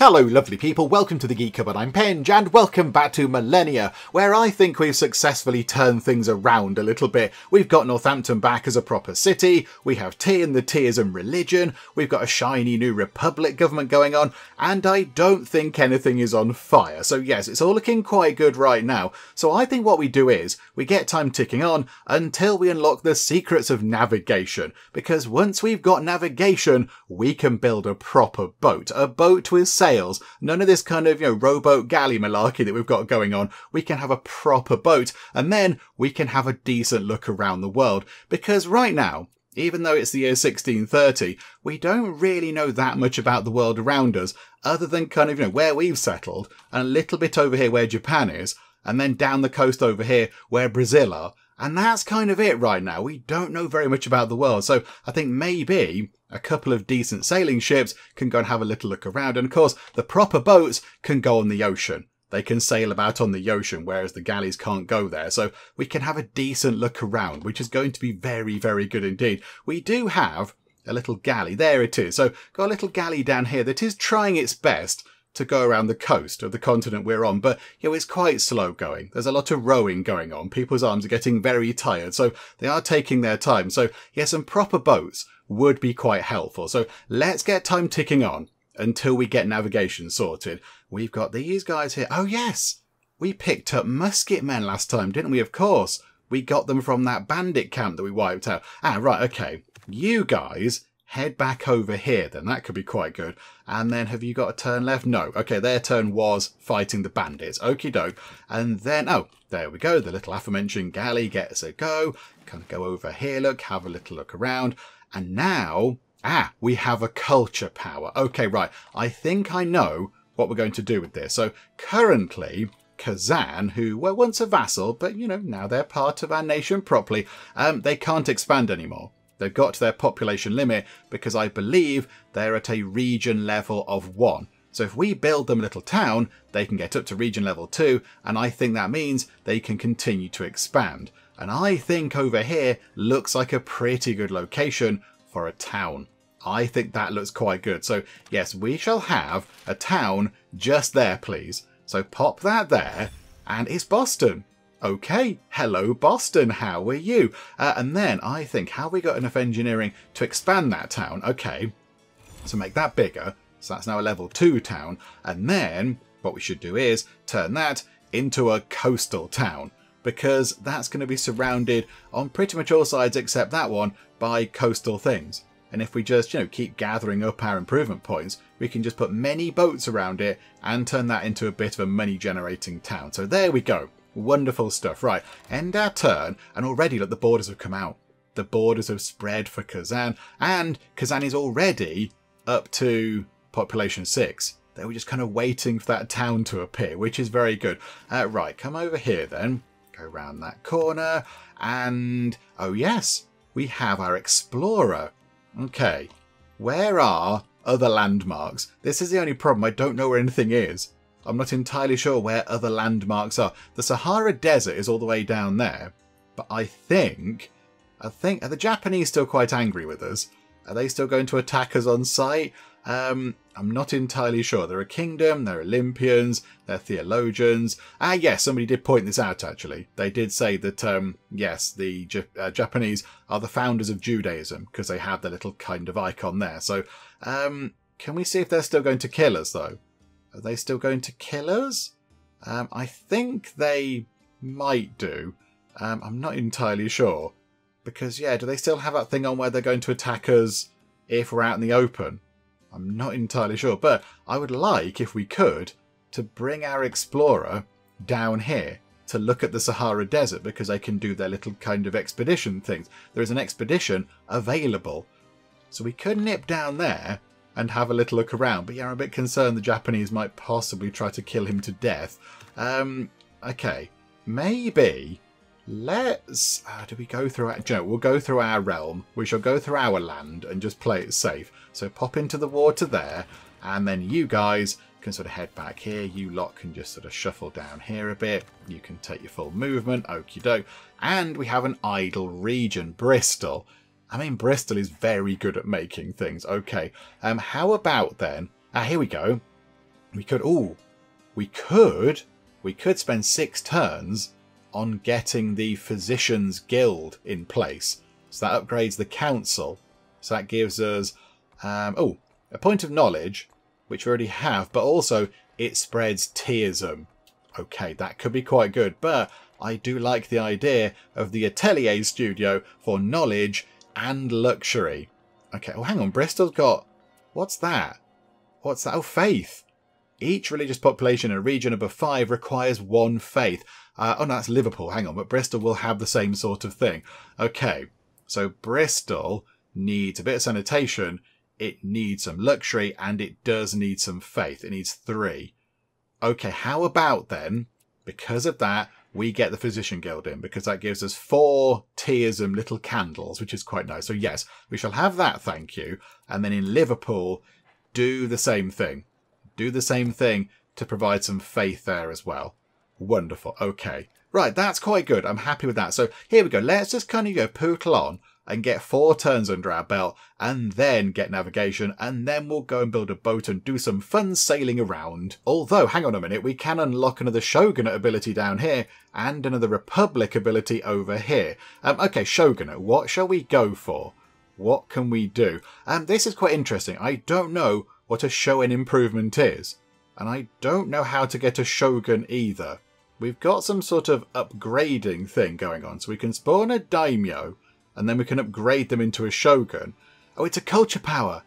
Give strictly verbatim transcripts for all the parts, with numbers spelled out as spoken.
Hello lovely people, welcome to The Geek Cupboard, I'm Penj, and welcome back to Millennia, where I think we've successfully turned things around a little bit. We've got Northampton back as a proper city, we have tea in the Teaism religion, we've got a shiny new republic government going on, and I don't think anything is on fire. So yes, it's all looking quite good right now. So I think what we do is, we get time ticking on until we unlock the secrets of navigation, because once we've got navigation, we can build a proper boat, a boat with sail. None of this kind of, you know, rowboat galley malarkey that we've got going on. We can have a proper boat, and then we can have a decent look around the world. Because right now, even though it's the year sixteen thirty, we don't really know that much about the world around us, other than kind of, you know, where we've settled, and a little bit over here where Japan is, and then down the coast over here where Brazil are. And that's kind of it right now. We don't know very much about the world. So I think maybe a couple of decent sailing ships can go and have a little look around. And of course, the proper boats can go on the ocean. They can sail about on the ocean, whereas the galleys can't go there. So we can have a decent look around, which is going to be very, very good indeed. We do have a little galley. There it is. So got a little galley down here that is trying its best to go around the coast of the continent we're on, but you know, it's quite slow going. There's a lot of rowing going on. People's arms are getting very tired, so they are taking their time. So yeah, some proper boats would be quite helpful. So let's get time ticking on until we get navigation sorted. We've got these guys here. Oh yes, we picked up musket men last time, didn't we? Of course, we got them from that bandit camp that we wiped out. Ah, right, okay. You guys head back over here then, that could be quite good. And then have you got a turn left? No. Okay, their turn was fighting the bandits. Okie doke. And then, oh, there we go. The little aforementioned galley gets a go. Kind of go over here, look, have a little look around. And now, ah, we have a culture power. Okay, right. I think I know what we're going to do with this. So currently, Kazan, who were once a vassal, but you know, now they're part of our nation properly, um, they can't expand anymore. They've got to their population limit because I believe they're at a region level of one. So if we build them a little town, they can get up to region level two. And I think that means they can continue to expand. And I think over here looks like a pretty good location for a town. I think that looks quite good. So yes, we shall have a town just there, please. So pop that there, and it's Boston. Okay, hello Boston, how are you? Uh, and then I think, have we got enough engineering to expand that town? Okay, so make that bigger. So that's now a level two town. And then what we should do is turn that into a coastal town, because that's going to be surrounded on pretty much all sides except that one by coastal things. And if we just, you know, keep gathering up our improvement points, we can just put many boats around it and turn that into a bit of a money generating town. So there we go. Wonderful stuff. Right, end our turn, and already look, the borders have come out. The borders have spread for Kazan, and Kazan is already up to population six. They were just kind of waiting for that town to appear, which is very good. Uh, right, come over here then, go around that corner, and oh yes, we have our explorer. Okay, where are other landmarks? This is the only problem, I don't know where anything is. I'm not entirely sure where other landmarks are. The Sahara Desert is all the way down there, but I think, I think, are the Japanese still quite angry with us? Are they still going to attack us on sight? Um, I'm not entirely sure. They're a kingdom, they're Olympians, they're theologians. Ah, yes, somebody did point this out, actually. They did say that, um, yes, the J uh, Japanese are the founders of Judaism, because they have their little kind of icon there. So, um, can we see if they're still going to kill us, though? Are they still going to kill us? Um, I think they might do. Um, I'm not entirely sure. Because, yeah, do they still have that thing on where they're going to attack us if we're out in the open? I'm not entirely sure. But I would like, if we could, to bring our explorer down here to look at the Sahara Desert, because they can do their little kind of expedition things. There is an expedition available. So we could nip down there and have a little look around. But yeah, I'm a bit concerned the Japanese might possibly try to kill him to death. Um, okay, maybe let's... Uh, do we go through our... You know, we'll go through our realm. We shall go through our land and just play it safe. So pop into the water there, and then you guys can sort of head back here. You lot can just sort of shuffle down here a bit. You can take your full movement, okie doke. And we have an idle region, Bristol. I mean, Bristol is very good at making things. Okay, um, how about then? Ah, here we go. We could, ooh, we could, we could spend six turns on getting the Physician's Guild in place. So that upgrades the council. So that gives us, um, oh, a point of knowledge, which we already have, but also it spreads Teaism. Okay, that could be quite good, but I do like the idea of the Atelier Studio for knowledge and luxury. Okay, oh, hang on, Bristol's got... What's that? What's that? Oh, faith. Each religious population in a region above five requires one faith. Uh, oh, no, that's Liverpool. Hang on, but Bristol will have the same sort of thing. Okay, so Bristol needs a bit of sanitation. It needs some luxury, and it does need some faith. It needs three. Okay, how about then, because of that, we get the Physician Guild in, because that gives us four Teaism little candles, which is quite nice. So yes, we shall have that, thank you. And then in Liverpool, do the same thing. Do the same thing to provide some faith there as well. Wonderful. Okay. Right, that's quite good. I'm happy with that. So here we go. Let's just kind of go pootle on and get four turns under our belt and then get navigation, and then we'll go and build a boat and do some fun sailing around. Although, hang on a minute, we can unlock another Shogunate ability down here and another Republic ability over here. Um, okay, Shogunate, what shall we go for? What can we do? Um, this is quite interesting. I don't know what a Shoen improvement is, and I don't know how to get a Shogun either. We've got some sort of upgrading thing going on, so we can spawn a Daimyo, and then we can upgrade them into a Shogun. Oh, it's a culture power.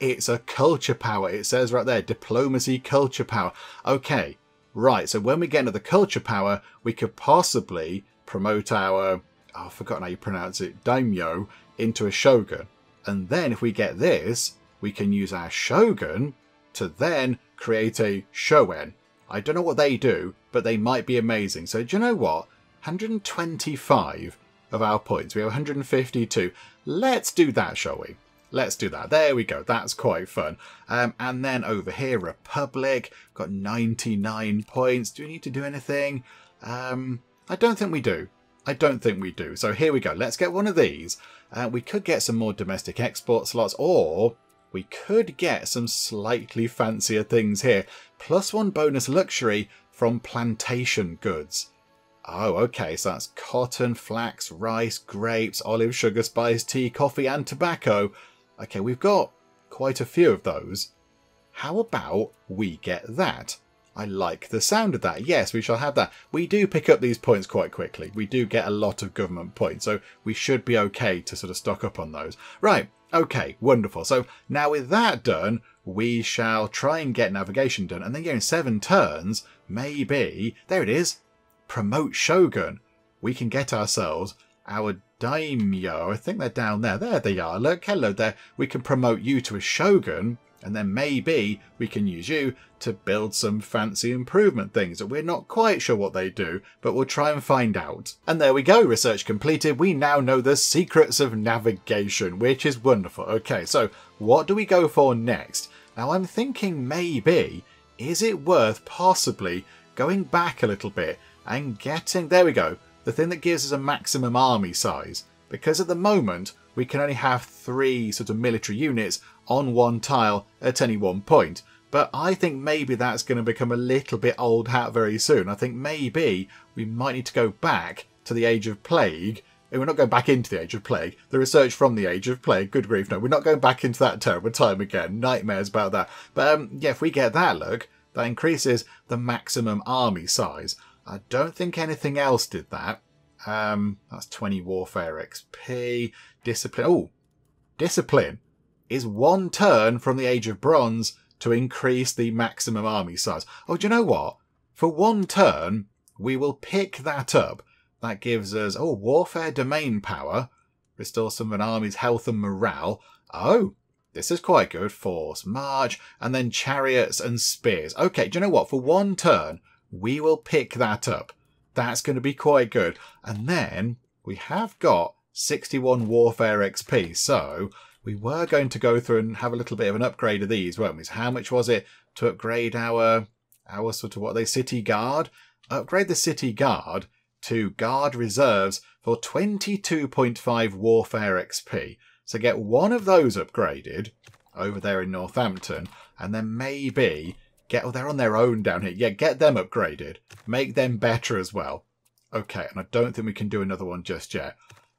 It's a culture power. It says right there, diplomacy culture power. Okay, right. So when we get into the culture power, we could possibly promote our, oh, I've forgotten how you pronounce it, Daimyo, into a Shogun. And then if we get this, we can use our Shogun to then create a Shoen. I don't know what they do, but they might be amazing. So do you know what? one hundred twenty-five. Of our points. We have one hundred fifty-two. Let's do that, shall we? Let's do that. There we go. That's quite fun. Um, and then over here, Republic. Got ninety-nine points. Do we need to do anything? Um, I don't think we do. I don't think we do. So here we go. Let's get one of these. Uh, we could get some more domestic export slots, or we could get some slightly fancier things here. Plus one bonus luxury from plantation goods. Oh, okay, so that's cotton, flax, rice, grapes, olive, sugar, spice, tea, coffee, and tobacco. Okay, we've got quite a few of those. How about we get that? I like the sound of that. Yes, we shall have that. We do pick up these points quite quickly. We do get a lot of government points, so we should be okay to sort of stock up on those. Right, okay, wonderful. So now with that done, we shall try and get navigation done. And then, yeah, in seven turns, maybe... There it is. Promote Shogun. We can get ourselves our Daimyo. I think they're down there. There they are. Look, hello there. We can promote you to a Shogun, and then maybe we can use you to build some fancy improvement things that we're not quite sure what they do, but we'll try and find out. And there we go. Research completed. We now know the secrets of navigation, which is wonderful. Okay, so what do we go for next? Now, I'm thinking maybe, is it worth possibly going back a little bit and getting, there we go, the thing that gives us a maximum army size. Because at the moment, we can only have three sort of military units on one tile at any one point. But I think maybe that's going to become a little bit old hat very soon. I think maybe we might need to go back to the Age of Plague. And we're not going back into the Age of Plague. The research from the Age of Plague, good grief, no. We're not going back into that terrible time again. Nightmares about that. But um, yeah, if we get that, look, that increases the maximum army size. I don't think anything else did that. Um, that's twenty warfare X P. Discipline. Oh, discipline is one turn from the Age of Bronze to increase the maximum army size. Oh, do you know what? For one turn, we will pick that up. That gives us, oh, warfare domain power. Restore some of an army's health and morale. Oh, this is quite good. Force, march, and then chariots and spears. Okay, do you know what? For one turn, we will pick that up. That's going to be quite good. And then we have got sixty-one warfare X P. So we were going to go through and have a little bit of an upgrade of these, weren't we? So how much was it to upgrade our, our sort of, what are they, city guard? Upgrade the city guard to guard reserves for twenty-two point five warfare X P. So get one of those upgraded over there in Northampton, and then maybe Get, oh, they're on their own down here. Yeah, get them upgraded. Make them better as well. Okay, and I don't think we can do another one just yet.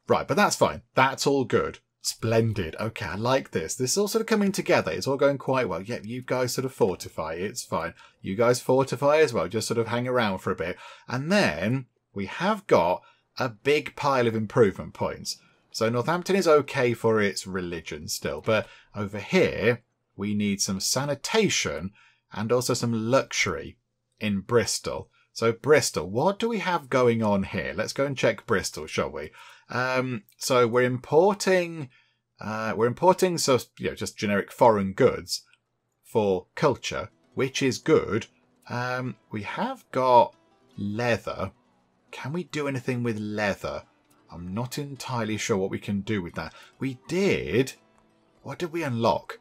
Right, but that's fine. That's all good. Splendid. Okay, I like this. This is all sort of coming together. It's all going quite well. Yeah, you guys sort of fortify. It's fine. You guys fortify as well. Just sort of hang around for a bit. And then we have got a big pile of improvement points. So Northampton is okay for its religion still. But over here, we need some sanitation and also some luxury in Bristol. So Bristol, what do we have going on here? Let's go and check Bristol, shall we? Um, so we're importing, uh, we're importing, so you know, just generic foreign goods for culture, which is good. Um, we have got leather. Can we do anything with leather? I'm not entirely sure what we can do with that. We did. What did we unlock?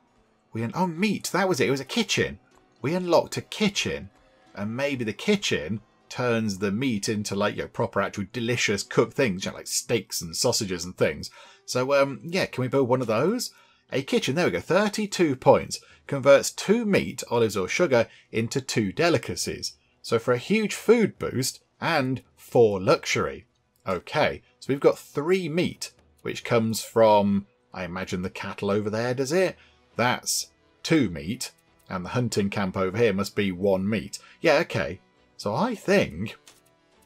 We un oh meat. That was it. It was a kitchen. We unlocked a kitchen. And maybe the kitchen turns the meat into like you know, proper actual delicious cooked things, you know, like steaks and sausages and things. So um, yeah, can we build one of those? A kitchen, there we go, thirty-two points. Converts two meat, olives or sugar, into two delicacies. So for a huge food boost and four luxury. Okay, so we've got three meat, which comes from, I imagine the cattle over there, does it? That's two meat. And the hunting camp over here must be one meat. Yeah, okay. So I think,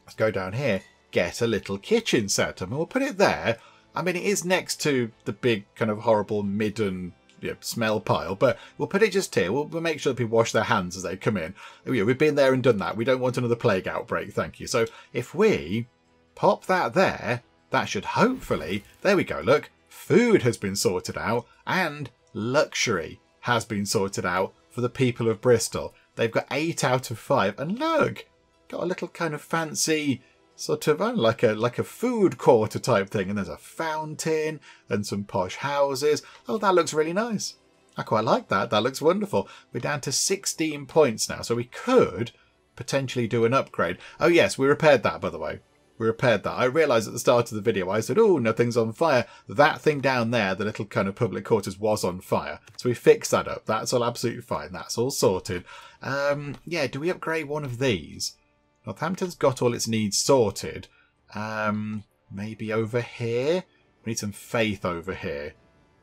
let's go down here, get a little kitchen set up, and we'll put it there. I mean, it is next to the big kind of horrible midden you know, smell pile, but we'll put it just here. We'll, we'll make sure that people wash their hands as they come in. Yeah, we've been there and done that. We don't want another plague outbreak, thank you. So if we pop that there, that should hopefully, there we go, look, food has been sorted out and luxury has been sorted out. For the people of Bristol, they've got eight out of five, and look, got a little kind of fancy sort of uh, like a like a food quarter type thing, and there's a fountain and some posh houses. Oh, that looks really nice. I quite like that. That looks wonderful. We're down to sixteen points now, so we could potentially do an upgrade. Oh yes, we repaired that, by the way. We repaired that. I realised at the start of the video, I said, oh, nothing's on fire. That thing down there, the little kind of public quarters, was on fire. So we fixed that up. That's all absolutely fine. That's all sorted. Um, yeah, do we upgrade one of these? Northampton's got all its needs sorted. Um, maybe over here? We need some faith over here.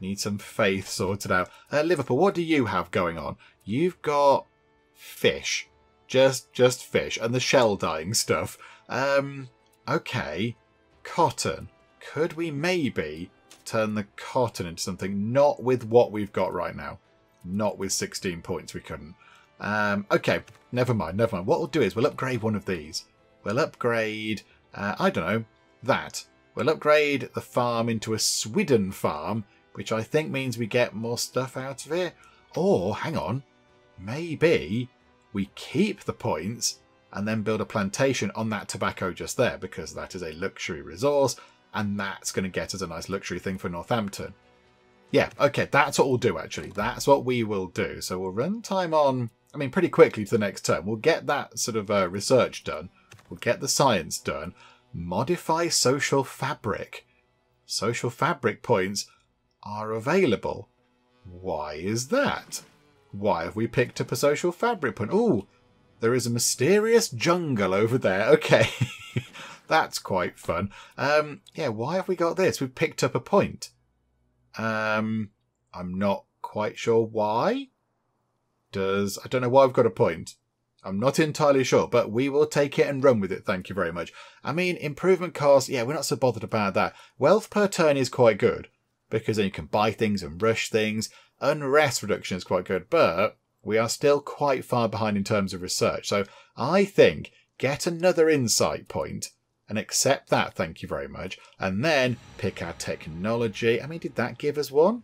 Need some faith sorted out. Uh, Liverpool, what do you have going on? You've got fish. Just, just fish. And the shell dyeing stuff. Um... Okay, cotton. Could we maybe turn the cotton into something? Not with what we've got right now. Not with sixteen points, we couldn't. Um, okay, never mind, never mind. What we'll do is we'll upgrade one of these. We'll upgrade, uh, I don't know, that. We'll upgrade the farm into a Sweden farm, which I think means we get more stuff out of it. Or, hang on, maybe we keep the points and then build a plantation on that tobacco just there, because that is a luxury resource, and that's going to get us a nice luxury thing for Northampton. Yeah, okay, that's what we'll do, actually. That's what we will do. So we'll run time on, I mean, pretty quickly to the next term. We'll get that sort of uh, research done. We'll get the science done. Modify social fabric. Social fabric points are available. Why is that? Why have we picked up a social fabric point? Ooh! There is a mysterious jungle over there. Okay, that's quite fun. Um, yeah, why have we got this? We've picked up a point. Um, I'm not quite sure why. Does I don't know why I've got a point. I'm not entirely sure, but we will take it and run with it. Thank you very much. I mean, improvement costs. Yeah, we're not so bothered about that. Wealth per turn is quite good because then you can buy things and rush things. Unrest reduction is quite good, but we are still quite far behind in terms of research. So I think get another insight point and accept that. Thank you very much. And then pick our technology. I mean, did that give us one?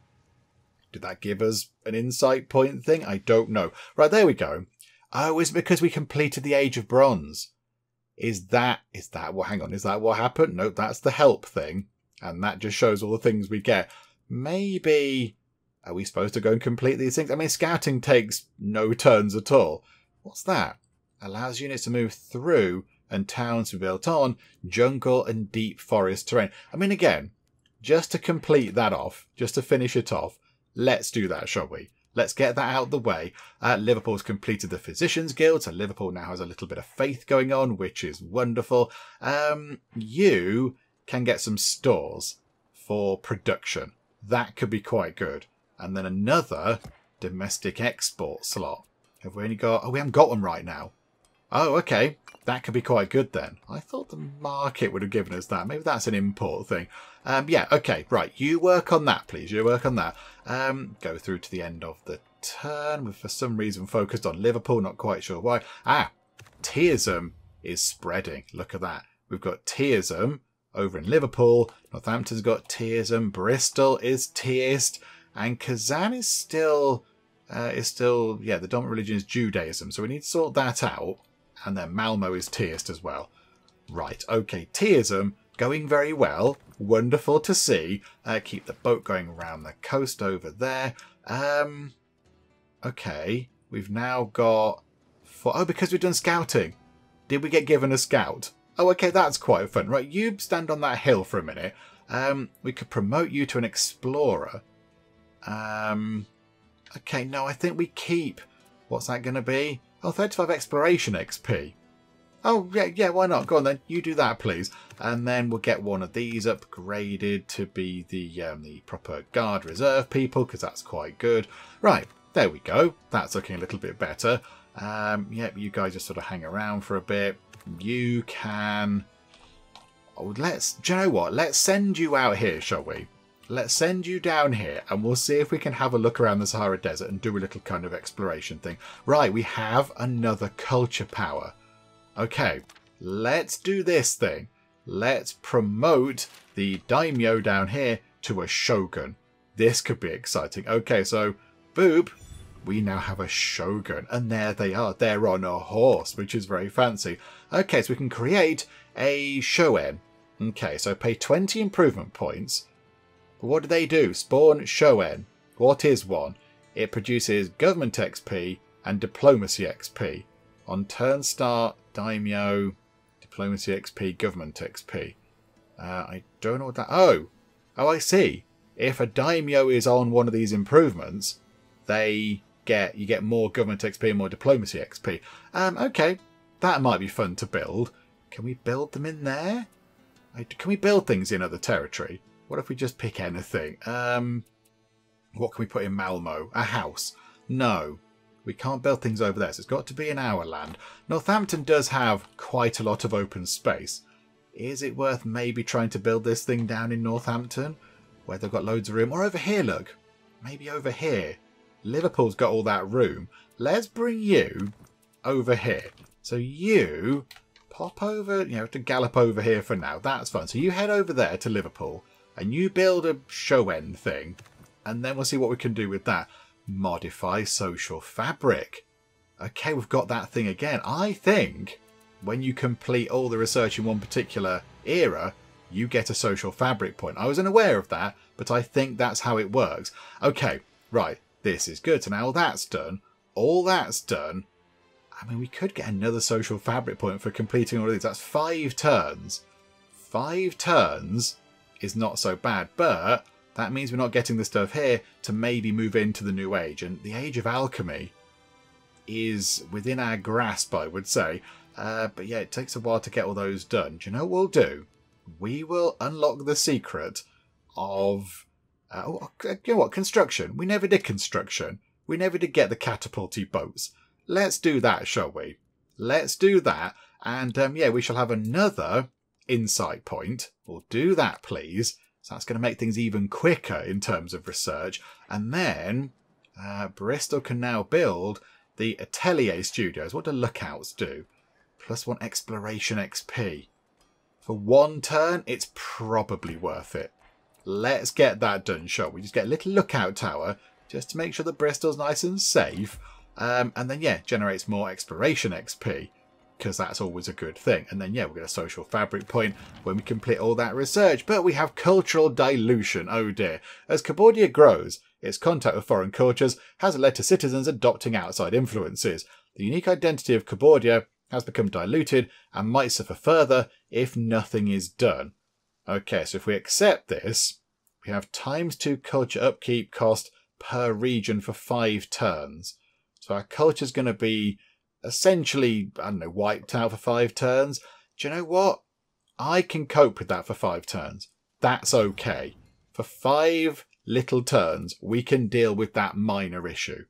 Did that give us an insight point thing? I don't know. Right, there we go. Oh, it's because we completed the Age of Bronze. Is that, is that what, hang on, is that what happened? Nope, that's the help thing. And that just shows all the things we get. Maybe... Are we supposed to go and complete these things? I mean, scouting takes no turns at all. What's that? Allows units to move through and towns to be built on jungle and deep forest terrain. I mean, again, just to complete that off, just to finish it off, let's do that, shall we? Let's get that out of the way. Uh, Liverpool's completed the Physician's Guild, so Liverpool now has a little bit of faith going on, which is wonderful. Um, you can get some stores for production. That could be quite good. And then another domestic export slot. Have we only got... Oh, we haven't got one right now. Oh, okay. That could be quite good then. I thought the market would have given us that. Maybe that's an import thing. Um, yeah, okay, right. You work on that, please. You work on that. Um, go through to the end of the turn. We've for some reason focused on Liverpool. Not quite sure why. Ah, Teaism is spreading. Look at that. We've got Teaism over in Liverpool. Northampton's got Teaism. Bristol is Teaist. And Kazan is still... Uh, is still, yeah, the dominant religion is Judaism. So we need to sort that out. And then Malmo is Teaist as well. Right, okay, Teaism going very well. Wonderful to see. Uh, keep the boat going around the coast over there. Um, okay, we've now got... Four, oh, because we've done scouting. Did we get given a scout? Oh, okay, that's quite fun. Right, you stand on that hill for a minute. Um, we could promote you to an explorer. Um... Okay, no, I think we keep... What's that going to be? Oh, thirty-five exploration X P. Oh, yeah, yeah, why not? Go on then, you do that, please. And then we'll get one of these upgraded to be the um, the proper guard reserve people, because that's quite good. Right, there we go. That's looking a little bit better. Um, yep, you guys just sort of hang around for a bit. You can... Oh, let's... Do you know what? Let's send you out here, shall we? Let's send you down here and we'll see if we can have a look around the Sahara Desert and do a little kind of exploration thing. Right, we have another culture power. Okay, let's do this thing. Let's promote the Daimyo down here to a Shogun. This could be exciting. Okay, so boop, we now have a Shogun. And there they are. They're on a horse, which is very fancy. Okay, so we can create a Shoen. Okay, so pay twenty improvement points. What do they do? Spawn Shoen. What is one? It produces government X P and diplomacy X P. On turn start, Daimyo, diplomacy X P, government X P. Uh, I don't know what that... Oh! Oh, I see. If a Daimyo is on one of these improvements, they get... You get more government X P and more diplomacy X P. Um, okay. That might be fun to build. Can we build them in there? I, can we build things in other territory? What if we just pick anything? Um, what can we put in Malmo? A house. No. We can't build things over there, so it's got to be in our land. Northampton does have quite a lot of open space. Is it worth maybe trying to build this thing down in Northampton? Where they've got loads of room. Or over here, look. Maybe over here. Liverpool's got all that room. Let's bring you over here. So you pop over, you know, to gallop over here for now. That's fun. So you head over there to Liverpool. And you build a Shoen thing. And then we'll see what we can do with that. Modify social fabric. Okay, we've got that thing again. I think when you complete all the research in one particular era, you get a social fabric point. I wasn't aware of that, but I think that's how it works. Okay, right. This is good. So now all that's done. All that's done. I mean, we could get another social fabric point for completing all of these. That's five turns. Five turns... is not so bad, but that means we're not getting the stuff here to maybe move into the new age, and the Age of Alchemy is within our grasp, I would say, uh, but yeah, it takes a while to get all those done. Do you know what we'll do? We will unlock the secret of uh, oh, you know what, construction. We never did construction. We never did get the catapulty boats. Let's do that, shall we? Let's do that, and um, yeah, we shall have another insight point. We'll do that, please. So that's going to make things even quicker in terms of research. And then uh, Bristol can now build the Atelier Studios. What do lookouts do? Plus one exploration X P. For one turn, it's probably worth it. Let's get that done, shall we? Just get a little lookout tower just to make sure that Bristol's nice and safe. Um, and then, yeah, generates more exploration X P. Because that's always a good thing. And then, yeah, we'll get a social fabric point when we complete all that research. But we have cultural dilution. Oh, dear. As Cambodia grows, its contact with foreign cultures has led to citizens adopting outside influences. The unique identity of Cambodia has become diluted and might suffer further if nothing is done. Okay, so if we accept this, we have times two culture upkeep cost per region for five turns. So our culture's going to be essentially, I don't know, wiped out for five turns. Do you know what? I can cope with that for five turns. That's okay. For five little turns, we can deal with that minor issue.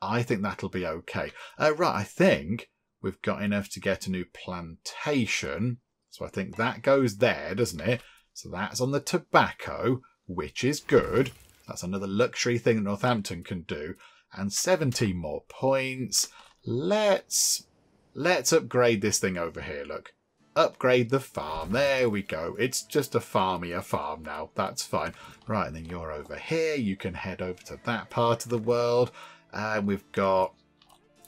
I think that'll be okay. Uh, right, I think we've got enough to get a new plantation. So I think that goes there, doesn't it? So that's on the tobacco, which is good. That's another luxury thing that Northampton can do. And seventeen more points. Let's, let's upgrade this thing over here, look. Upgrade the farm. There we go. It's just a farmier farm now. That's fine. Right, and then you're over here. You can head over to that part of the world. And we've got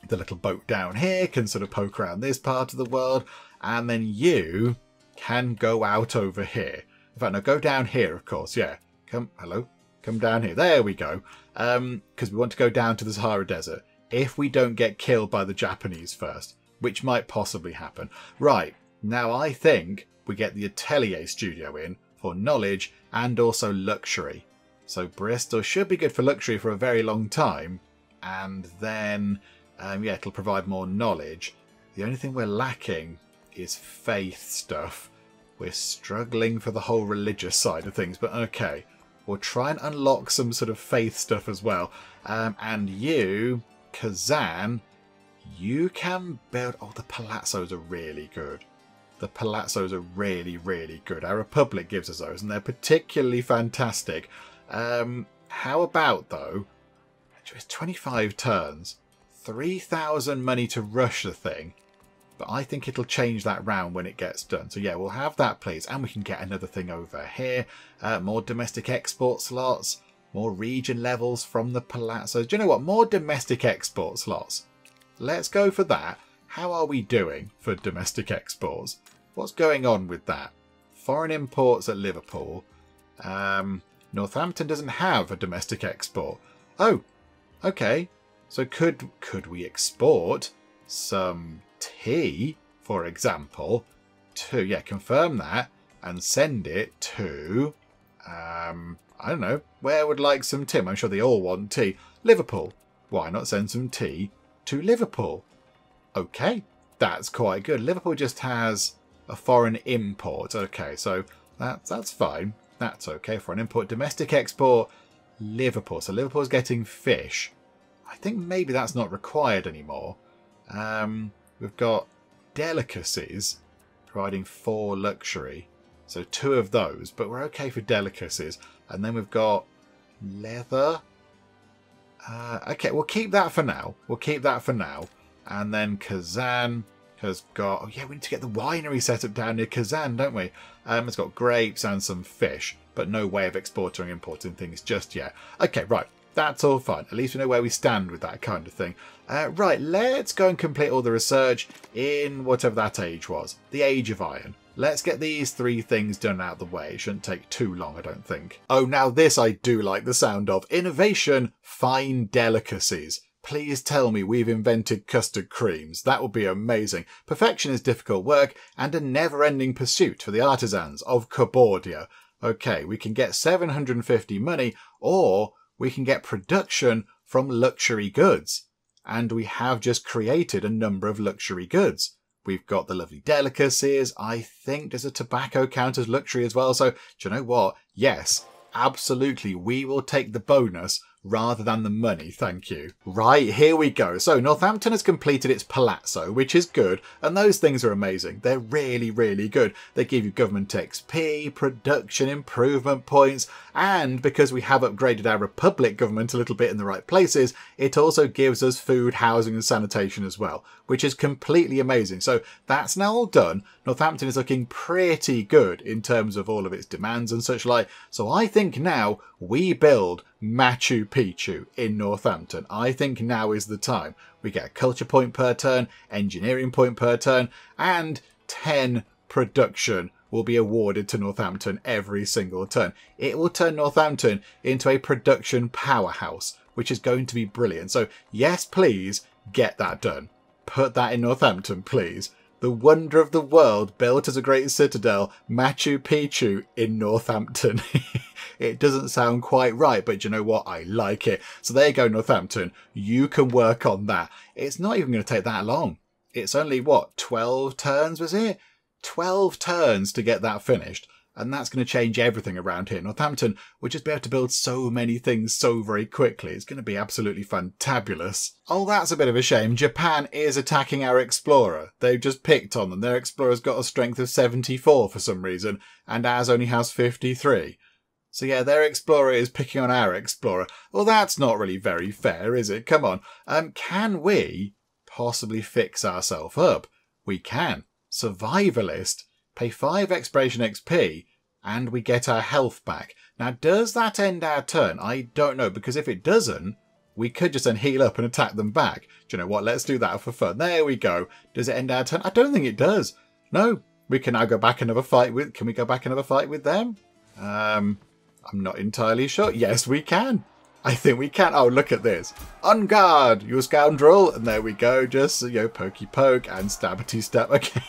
the little boat down here, can sort of poke around this part of the world. And then you can go out over here. In fact, no, go down here, of course. Yeah. Come, hello. Come down here. There we go. Um, because we want to go down to the Sahara Desert. If we don't get killed by the Japanese first, which might possibly happen. Right. Now I think we get the Atelier Studio in for knowledge and also luxury. So Bristol should be good for luxury for a very long time. And then, um, yeah, it'll provide more knowledge. The only thing we're lacking is faith stuff. We're struggling for the whole religious side of things. But okay, we'll try and unlock some sort of faith stuff as well. Um, and you, Kazan, you can build... Oh, the Palazzos are really good. The Palazzos are really, really good. Our Republic gives us those, and they're particularly fantastic. Um, how about, though, it's twenty-five turns, three thousand money to rush the thing, but I think it'll change that round when it gets done. So, yeah, we'll have that, please, and we can get another thing over here. Uh, more domestic export slots, more region levels from the Palazzos. Do you know what? More domestic export slots. Let's go for that. How are we doing for domestic exports? What's going on with that? Foreign imports at Liverpool. Um, Northampton doesn't have a domestic export. Oh, okay. So could could we export some tea, for example, to, yeah, confirm that and send it to, um, I don't know, where would like some tea? I'm sure they all want tea. Liverpool. Why not send some tea to Liverpool? Okay, that's quite good. Liverpool just has a foreign import. Okay, so that's, that's fine. That's okay for an import. Domestic export, Liverpool. So Liverpool's getting fish. I think maybe that's not required anymore. Um, we've got delicacies, providing four luxury. So two of those, but we're okay for delicacies. And then we've got leather. Uh, okay, we'll keep that for now. We'll keep that for now. And then Kazan has got... Oh, yeah, we need to get the winery set up down near Kazan, don't we? Um, it's got grapes and some fish, but no way of exporting or importing things just yet. Okay, right. That's all fine. At least we know where we stand with that kind of thing. Uh, right, let's go and complete all the research in whatever that age was. The Age of Iron. Let's get these three things done out of the way. It shouldn't take too long, I don't think. Oh, now this I do like the sound of. Innovation, fine delicacies. Please tell me we've invented custard creams. That would be amazing. Perfection is difficult work and a never-ending pursuit for the artisans of Cabordia. Okay, we can get seven hundred fifty money, or we can get production from luxury goods. And we have just created a number of luxury goods. We've got the lovely delicacies. I think there's a tobacco count as luxury as well. So do you know what? Yes, absolutely. We will take the bonus rather than the money, thank you. Right, here we go. So Northampton has completed its Palazzo, which is good, and those things are amazing. They're really, really good. They give you government X P, production improvement points, and because we have upgraded our Republic government a little bit in the right places, it also gives us food, housing, and sanitation as well, which is completely amazing. So that's now all done. Northampton is looking pretty good in terms of all of its demands and such like. So I think now we build Machu Picchu in Northampton. I think now is the time. We get a culture point per turn, engineering point per turn, and ten production will be awarded to Northampton every single turn. It will turn Northampton into a production powerhouse, which is going to be brilliant. So yes, please get that done. Put that in Northampton, please. the wonder of the world, built as a great citadel, Machu Picchu in Northampton. It doesn't sound quite right, but you know what? I like it. So there you go, Northampton. You can work on that. It's not even going to take that long. It's only, what, twelve turns, was it? twelve turns to get that finished. And that's going to change everything around here. Northampton will just be able to build so many things so very quickly. It's going to be absolutely fantabulous. Oh, that's a bit of a shame. Japan is attacking our explorer. They've just picked on them. Their explorer's got a strength of seventy-four for some reason, and ours only has fifty-three. So yeah, their explorer is picking on our explorer. Well, that's not really very fair, is it? Come on. Um, can we possibly fix ourselves up? We can. Survivalist. Pay five Expiration X P, and we get our health back. Now, does that end our turn? I don't know, because if it doesn't, we could just then heal up and attack them back. Do you know what? Let's do that for fun. There we go. Does it end our turn? I don't think it does. No. We can now go back another fight with... Can we go back another fight with them? Um, I'm not entirely sure. Yes, we can. I think we can. Oh, look at this. On guard, you scoundrel. And there we go. Just, you know, pokey poke and stabbity stab. Okay.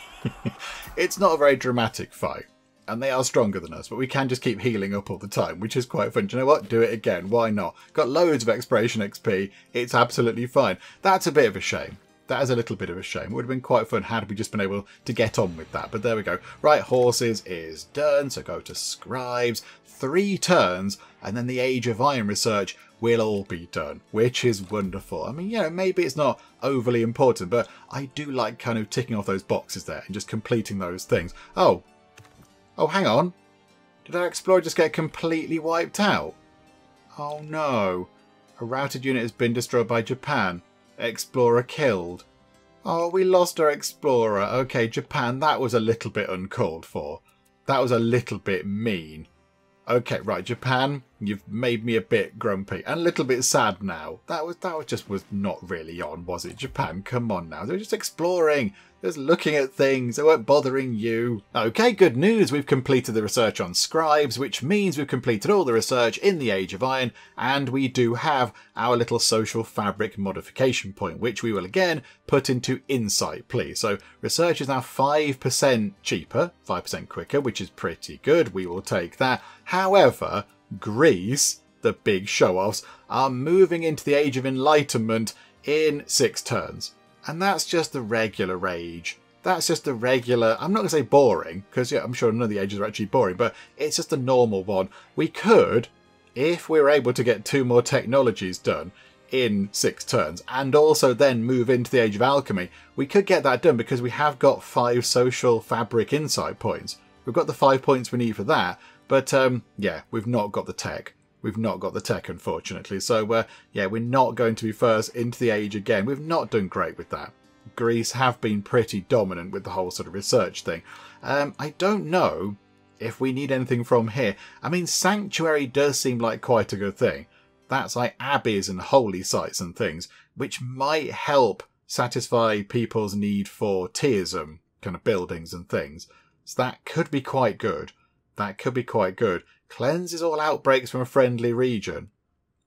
It's not a very dramatic fight. And they are stronger than us. But we can just keep healing up all the time, which is quite fun. Do you know what? Do it again. Why not? Got loads of Expiration X P. It's absolutely fine. That's a bit of a shame. That is a little bit of a shame. It would have been quite fun had we just been able to get on with that. But there we go. Right, horses is done. So go to scribes. Three turns. And then the Age of Iron research will all be done, which is wonderful. I mean, you know, maybe it's not overly important, but I do like kind of ticking off those boxes there and just completing those things. Oh, oh, hang on. Did our explorer just get completely wiped out? Oh no. A routed unit has been destroyed by Japan. Explorer killed. Oh, we lost our explorer. Okay, Japan, that was a little bit uncalled for. That was a little bit mean. Okay, right, Japan, you've made me a bit grumpy and a little bit sad now. That was that was just was not really on, was it? Japan, come on now. They were just exploring, just looking at things. They weren't bothering you. Okay, good news. We've completed the research on scribes, which means we've completed all the research in the Age of Iron, and we do have our little social fabric modification point, which we will again put into insight, please. So research is now five percent cheaper, five percent quicker, which is pretty good. We will take that. However, Greece, the big show-offs, are moving into the Age of Enlightenment in six turns. And that's just the regular age. That's just the regular... I'm not going to say boring, because yeah, I'm sure none of the ages are actually boring, but it's just the normal one. We could, if we were able to get two more technologies done in six turns, and also then move into the Age of Alchemy, we could get that done because we have got five social fabric insight points. We've got the five points we need for that. But, um, yeah, we've not got the tech. We've not got the tech, unfortunately. So, uh, yeah, we're not going to be first into the age again. We've not done great with that. Greece have been pretty dominant with the whole sort of research thing. Um, I don't know if we need anything from here. I mean, sanctuary does seem like quite a good thing. That's like abbeys and holy sites and things, which might help satisfy people's need for Teaism kind of buildings and things. So that could be quite good. That could be quite good. Cleanses all outbreaks from a friendly region.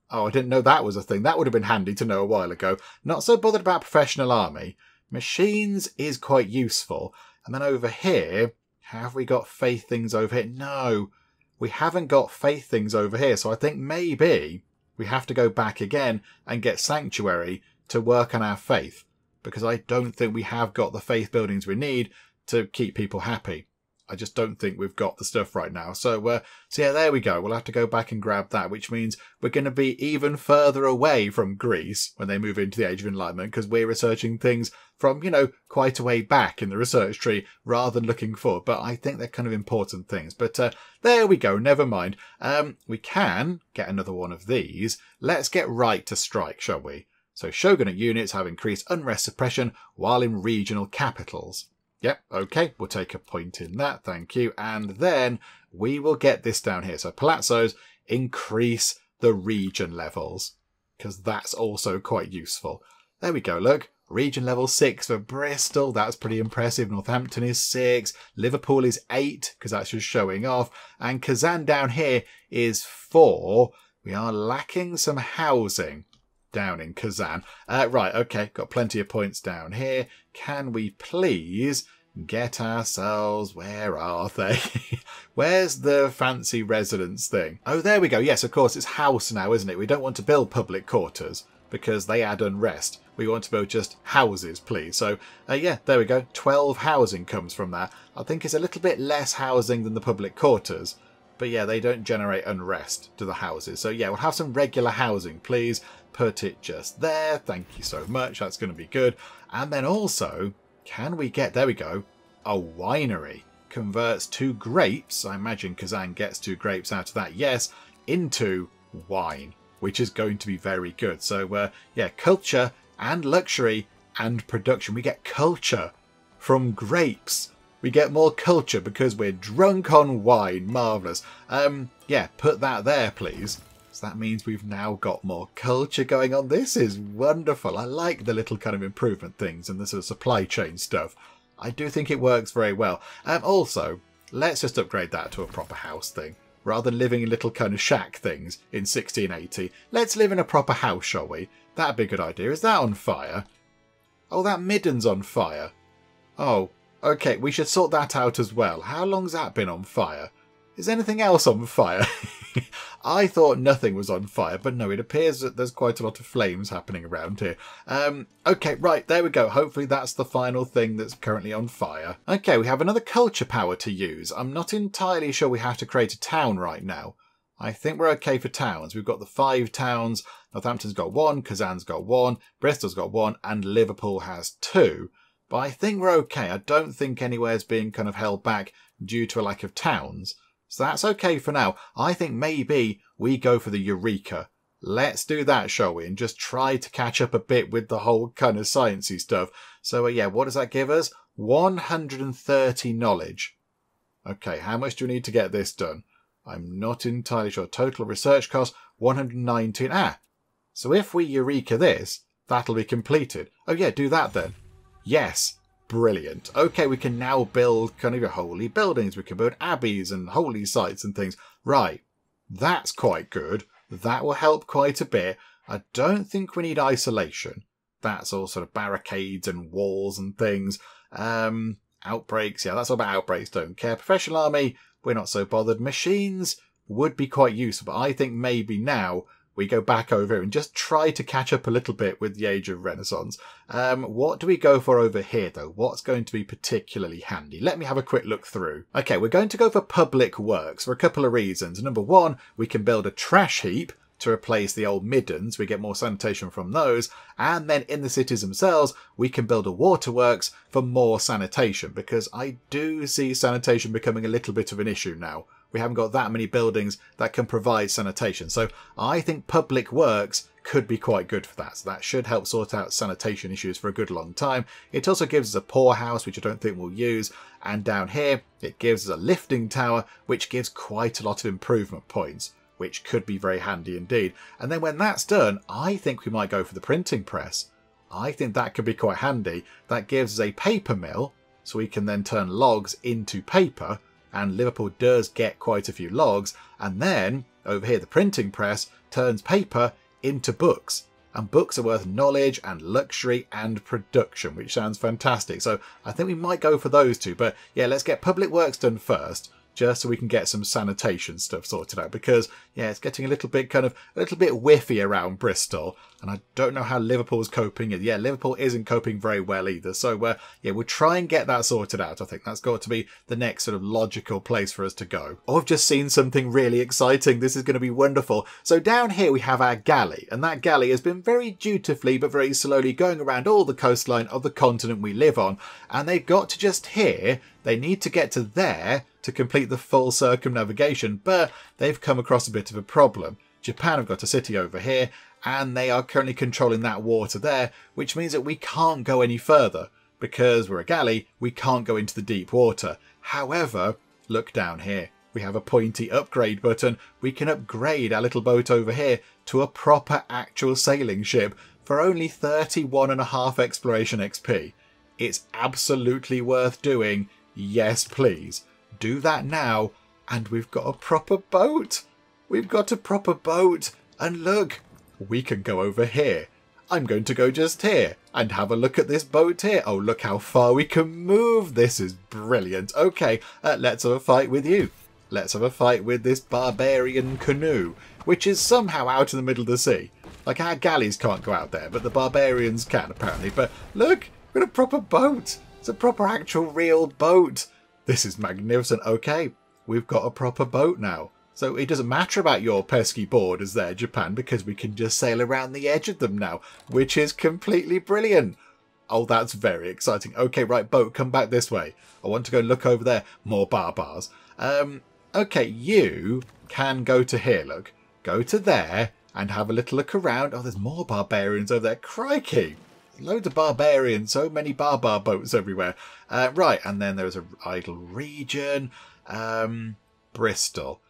Oh, I didn't know that was a thing. That would have been handy to know a while ago. Not so bothered about professional army. Machines is quite useful. And then over here, have we got faith things over here? No, we haven't got faith things over here. So I think maybe we have to go back again and get sanctuary to work on our faith. Because I don't think we have got the faith buildings we need to keep people happy. I just don't think we've got the stuff right now. So, uh, so yeah, there we go. We'll have to go back and grab that, which means we're going to be even further away from Greece when they move into the Age of Enlightenment, because we're researching things from, you know, quite a way back in the research tree rather than looking forward. But I think they're kind of important things. But uh, there we go. Never mind. Um, we can get another one of these. Let's get right to strike, shall we? So shogunate units have increased unrest suppression while in regional capitals. Yep, okay, we'll take a point in that, thank you. And then we will get this down here. So palazzos increase the region levels, because that's also quite useful. There we go, look. Region level six for Bristol. That's pretty impressive. Northampton is six. Liverpool is eight, because that's just showing off. And Kazan down here is four. We are lacking some housing. down in Kazan. Uh, right, okay, got plenty of points down here. Can we please get ourselves... Where are they? Where's the fancy residence thing? Oh, there we go. Yes, of course, it's house now, isn't it? We don't want to build public quarters because they add unrest. We want to build just houses, please. So, uh, yeah, there we go. twelve housing comes from that. I think it's a little bit less housing than the public quarters. But, yeah, they don't generate unrest to the houses. So, yeah, we'll have some regular housing, please. Put it just there. Thank you so much. That's going to be good. And then also, can we get, there we go, a winery? Converts two grapes, I imagine Kazan gets two grapes out of that, yes, into wine, which is going to be very good. So, uh, yeah, culture and luxury and production. We get culture from grapes. We get more culture because we're drunk on wine. Marvellous. Um, yeah, put that there, please. So that means we've now got more culture going on. This is wonderful. I like the little kind of improvement things and the sort of supply chain stuff. I do think it works very well. Um, also, let's just upgrade that to a proper house thing. Rather than living in little kind of shack things in sixteen eighty, let's live in a proper house, shall we? That'd be a good idea. Is that on fire? Oh, that midden's on fire. Oh, okay. We should sort that out as well. How long's that been on fire? Is anything else on fire? I thought nothing was on fire, but no, it appears that there's quite a lot of flames happening around here. Um, okay, right, there we go. Hopefully that's the final thing that's currently on fire. Okay, we have another culture power to use. I'm not entirely sure we have to create a town right now. I think we're okay for towns. We've got the five towns. Northampton's got one, Kazan's got one, Bristol's got one, and Liverpool has two. But I think we're okay. I don't think anywhere's being kind of held back due to a lack of towns. So that's okay for now. I think maybe we go for the Eureka. Let's do that, shall we? And just try to catch up a bit with the whole kind of sciencey stuff. So, uh, yeah, what does that give us? one hundred thirty knowledge. Okay, how much do we need to get this done? I'm not entirely sure. Total research cost, one hundred nineteen. Ah, so if we Eureka this, that'll be completed. Oh, yeah, do that then. Yes. Brilliant. Okay, we can now build kind of holy buildings. We can build abbeys and holy sites and things. Right. That's quite good. That will help quite a bit. I don't think we need isolation. That's all sort of barricades and walls and things. Um, outbreaks. Yeah, that's all about outbreaks. Don't care. Professional army. We're not so bothered. Machines would be quite useful. But I think maybe now we go back over here and just try to catch up a little bit with the Age of Renaissance. Um, what do we go for over here, though? What's going to be particularly handy? Let me have a quick look through. Okay, we're going to go for public works for a couple of reasons. Number one, we can build a trash heap to replace the old middens. We get more sanitation from those. And then in the cities themselves, we can build a waterworks for more sanitation, because I do see sanitation becoming a little bit of an issue now. We haven't got that many buildings that can provide sanitation. So I think public works could be quite good for that. So that should help sort out sanitation issues for a good long time. It also gives us a poorhouse, which I don't think we'll use. And down here, it gives us a lifting tower, which gives quite a lot of improvement points, which could be very handy indeed. And then when that's done, I think we might go for the printing press. I think that could be quite handy. That gives us a paper mill, so we can then turn logs into paper. And Liverpool does get quite a few logs. And then, over here, the printing press turns paper into books. And books are worth knowledge and luxury and production, which sounds fantastic. So I think we might go for those two. But yeah, let's get public works done first, just so we can get some sanitation stuff sorted out. Because, yeah, it's getting a little bit kind of, a little bit whiffy around Bristol. And I don't know how Liverpool's coping. Yeah, Liverpool isn't coping very well either. So, uh, yeah, we'll try and get that sorted out. I think that's got to be the next sort of logical place for us to go. Oh, I've just seen something really exciting. This is going to be wonderful. So down here we have our galley. And that galley has been very dutifully but very slowly going around all the coastline of the continent we live on. And they've got to just here. They need to get to there to complete the full circumnavigation, but they've come across a bit of a problem. Japan have got a city over here, and they are currently controlling that water there, which means that we can't go any further. Because we're a galley, we can't go into the deep water. However, look down here. We have a pointy upgrade button. We can upgrade our little boat over here to a proper actual sailing ship for only thirty-one and a half exploration X P. It's absolutely worth doing. Yes, please. Do that now, and we've got a proper boat. We've got a proper boat. And look, we can go over here. I'm going to go just here and have a look at this boat here. Oh, look how far we can move. This is brilliant. Okay, uh, let's have a fight with you. Let's have a fight with this barbarian canoe, which is somehow out in the middle of the sea. Like, our galleys can't go out there, but the barbarians can, apparently. But look, we've got a proper boat. It's a proper, actual, real boat. This is magnificent. Okay, we've got a proper boat now. So it doesn't matter about your pesky borders there, Japan, because we can just sail around the edge of them now, which is completely brilliant. Oh, that's very exciting. Okay, right, boat, come back this way. I want to go look over there. More barbars. Um, okay, you can go to here, look. Go to there and have a little look around. Oh, there's more barbarians over there. Crikey. Loads of barbarians. So many barbar boats everywhere. Uh, right, and then there's an idle region. Um, Bristol.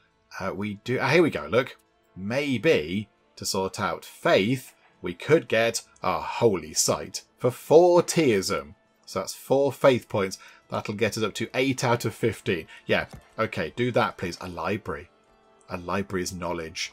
Uh, we do. Ah, here we go. Look, maybe to sort out faith, we could get a holy site for four Teaism. So that's four faith points. That'll get us up to eight out of fifteen. Yeah. Okay. Do that, please. A library. A library's knowledge.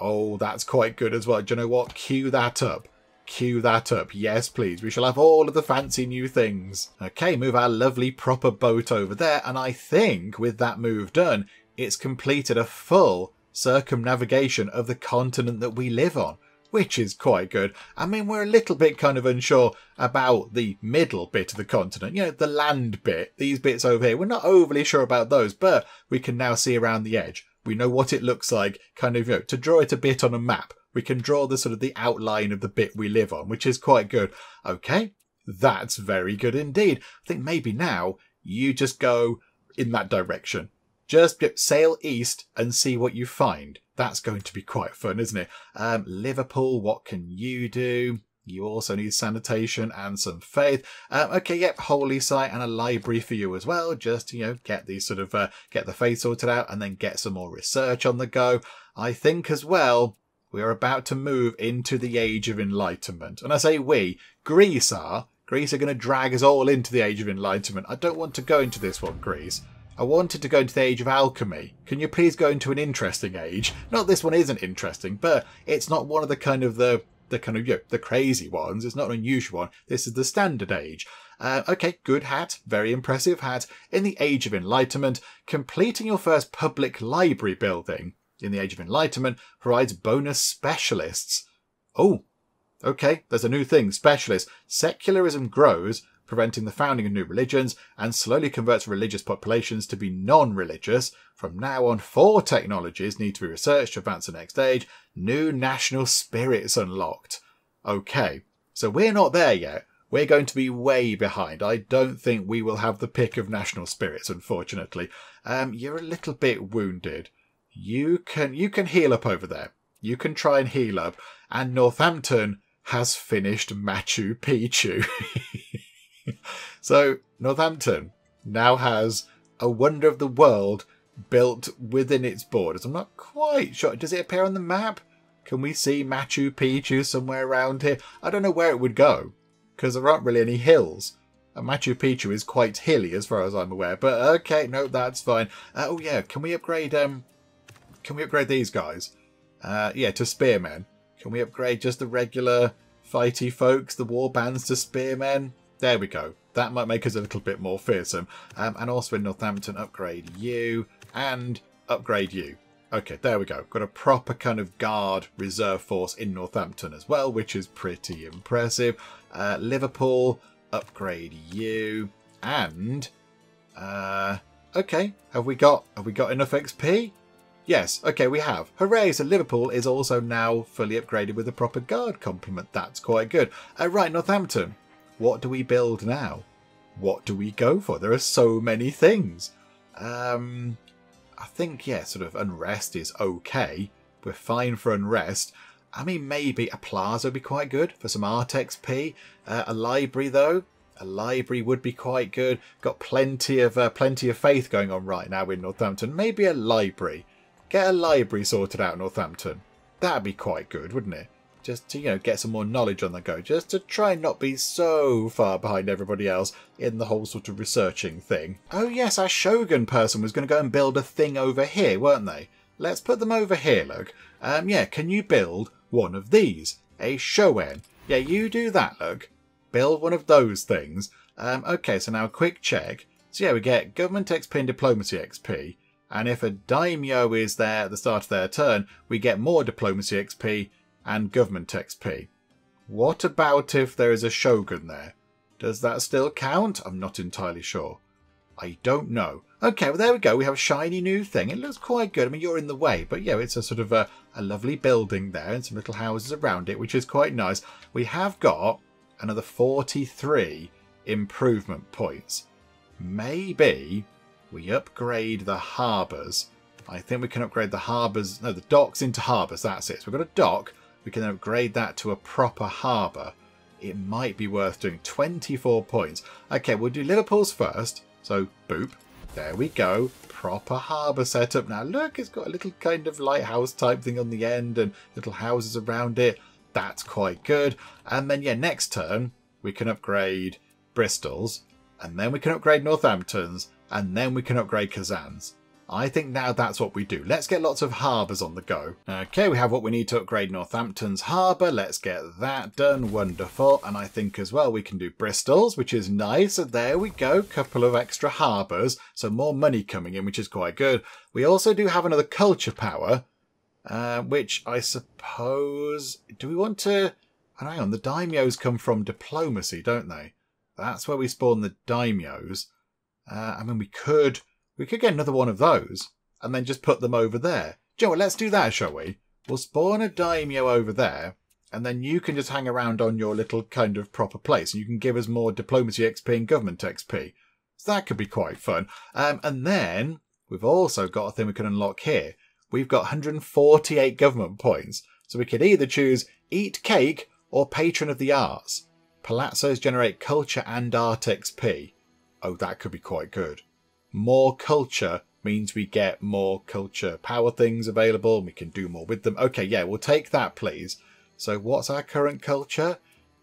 Oh, that's quite good as well. Do you know what? Cue that up. Cue that up. Yes, please. We shall have all of the fancy new things. Okay. Move our lovely proper boat over there. And I think with that move done, it's completed a full circumnavigation of the continent that we live on, which is quite good. I mean, we're a little bit kind of unsure about the middle bit of the continent, you know, the land bit, these bits over here. We're not overly sure about those, but we can now see around the edge. We know what it looks like, kind of, you know, to draw it a bit on a map. We can draw the sort of the outline of the bit we live on, which is quite good. Okay, that's very good indeed. I think maybe now you just go in that direction. Just sail east and see what you find. That's going to be quite fun, isn't it? Um, Liverpool, what can you do? You also need sanitation and some faith. Um, okay, yep, holy site and a library for you as well. Just, you know, get these sort of, uh, get the faith sorted out and then get some more research on the go. I think as well, we are about to move into the Age of Enlightenment. And I say we, Greece are. Greece are going to drag us all into the Age of Enlightenment. I don't want to go into this one, Greece. I wanted to go into the Age of Alchemy. Can you please go into an interesting age? Not this one isn't interesting, but it's not one of the kind of the the kind of you know, the crazy ones. It's not an unusual one. This is the standard age. Uh, okay, good hat, very impressive hat. In the Age of Enlightenment, completing your first public library building in the Age of Enlightenment provides bonus specialists. Oh, okay. There's a new thing. Specialists. Secularism grows, preventing the founding of new religions, and slowly converts religious populations to be non-religious. From now on, four technologies need to be researched to advance the next age. New national spirits unlocked. Okay, so we're not there yet. We're going to be way behind. I don't think we will have the pick of national spirits, unfortunately. Um, you're a little bit wounded. You can, you can heal up over there. You can try and heal up. And Northampton has finished Machu Picchu. So Northampton now has a wonder of the world built within its borders. I'm not quite sure. Does it appear on the map? Can we see Machu Picchu somewhere around here? I don't know where it would go because there aren't really any hills. And Machu Picchu is quite hilly as far as I'm aware. But okay, no, that's fine. Uh, oh yeah, can we upgrade? Um, can we upgrade these guys? Uh, yeah, to spearmen. Can we upgrade just the regular fighty folks, the war bands, to spearmen? There we go. That might make us a little bit more fearsome. Um, and also in Northampton, upgrade you and upgrade you. Okay, there we go. Got a proper kind of guard reserve force in Northampton as well, which is pretty impressive. Uh, Liverpool, upgrade you and... Uh, okay, have we got have we got enough X P? Yes, okay, we have. Hooray, so Liverpool is also now fully upgraded with a proper guard complement. That's quite good. Uh, right, Northampton. What do we build now? What do we go for? There are so many things. Um, I think, yeah, sort of unrest is okay. We're fine for unrest. I mean, maybe a plaza would be quite good for some art X P. Uh, a library, though. A library would be quite good. Got plenty of uh, plenty of faith going on right now in Northampton. Maybe a library. Get a library sorted out in Northampton. That'd be quite good, wouldn't it? Just to, you know, get some more knowledge on the go, just to try and not be so far behind everybody else in the whole sort of researching thing. Oh yes, our Shogun person was going to go and build a thing over here, weren't they? Let's put them over here, look. Um, yeah, can you build one of these, a Shoen. Yeah, you do that, look. Build one of those things. Um, okay, so now a quick check. So yeah, we get government X P and diplomacy X P. And if a Daimyo is there at the start of their turn, we get more diplomacy X P and government X P. What about if there is a Shogun there? Does that still count? I'm not entirely sure. I don't know. Okay, well there we go. We have a shiny new thing. It looks quite good. I mean, you're in the way, but yeah, it's a sort of a, a lovely building there and some little houses around it, which is quite nice. We have got another forty-three improvement points. Maybe we upgrade the harbours. I think we can upgrade the harbours. No, the docks into harbours. That's it. So we've got a dock. We can upgrade that to a proper harbour. It might be worth doing. Twenty-four points. Okay, we'll do Liverpool's first. So, boop. There we go. Proper harbour setup. Now, look, it's got a little kind of lighthouse type thing on the end and little houses around it. That's quite good. And then, yeah, next turn, we can upgrade Bristol's. And then we can upgrade Northampton's. And then we can upgrade Kazan's. I think now that's what we do. Let's get lots of harbours on the go. Okay, we have what we need to upgrade Northampton's harbour. Let's get that done. Wonderful. And I think as well we can do Bristol's, which is nice. And there we go. Couple of extra harbours. So more money coming in, which is quite good. We also do have another culture power, uh, which I suppose... Do we want to... Oh, hang on, the daimyos come from diplomacy, don't they? That's where we spawn the daimyos. Uh, I mean, we could... We could get another one of those and then just put them over there. Joe, let's do that, shall we? We'll spawn a daimyo over there and then you can just hang around on your little kind of proper place and you can give us more diplomacy X P and government X P. So that could be quite fun. Um, and then we've also got a thing we can unlock here. We've got one hundred forty-eight government points. So we could either choose Eat Cake or Patron of the Arts. Palazzos generate culture and art X P. Oh, that could be quite good. More culture means we get more culture power things available and we can do more with them. Okay, yeah, we'll take that, please. So what's our current culture?